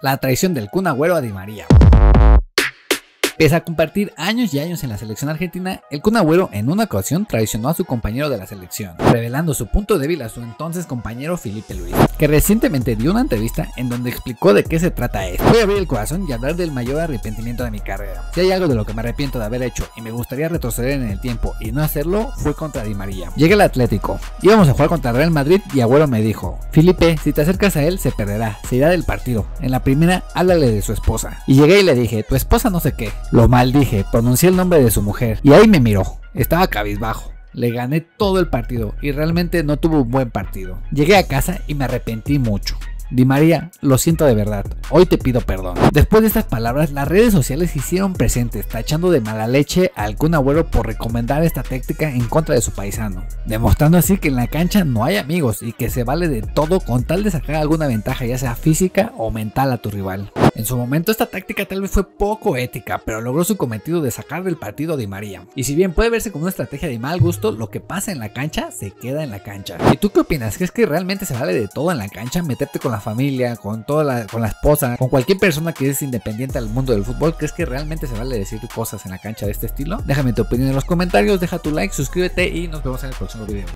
La traición del Kun Agüero a Di María. Pese a compartir años y años en la selección argentina, el Kun Agüero en una ocasión traicionó a su compañero de la selección, revelando su punto débil a su entonces compañero Felipe Luis, que recientemente dio una entrevista en donde explicó de qué se trata esto. Voy a abrir el corazón y hablar del mayor arrepentimiento de mi carrera. Si hay algo de lo que me arrepiento de haber hecho y me gustaría retroceder en el tiempo y no hacerlo, fue contra Di María. Llegué al Atlético, íbamos a jugar contra Real Madrid y Agüero me dijo: Felipe, si te acercas a él se perderá, se irá del partido, en la primera háblale de su esposa. Y llegué y le dije: tu esposa no sé qué. Lo maldije, pronuncié el nombre de su mujer y ahí me miró, estaba cabizbajo. Le gané todo el partido y realmente no tuvo un buen partido. Llegué a casa y me arrepentí mucho. Di María, lo siento de verdad, hoy te pido perdón. Después de estas palabras, las redes sociales se hicieron presentes, tachando de mala leche al Kun Agüero por recomendar esta táctica en contra de su paisano, demostrando así que en la cancha no hay amigos y que se vale de todo con tal de sacar alguna ventaja, ya sea física o mental, a tu rival. En su momento esta táctica tal vez fue poco ética, pero logró su cometido de sacar del partido a Di María. Y si bien puede verse como una estrategia de mal gusto, lo que pasa en la cancha se queda en la cancha. ¿Y tú qué opinas? ¿Crees que realmente se vale de todo en la cancha? ¿Meterte con la familia, con la esposa, con cualquier persona que es independiente al mundo del fútbol? ¿Crees que realmente se vale decir cosas en la cancha de este estilo? Déjame tu opinión en los comentarios, deja tu like, suscríbete y nos vemos en el próximo video.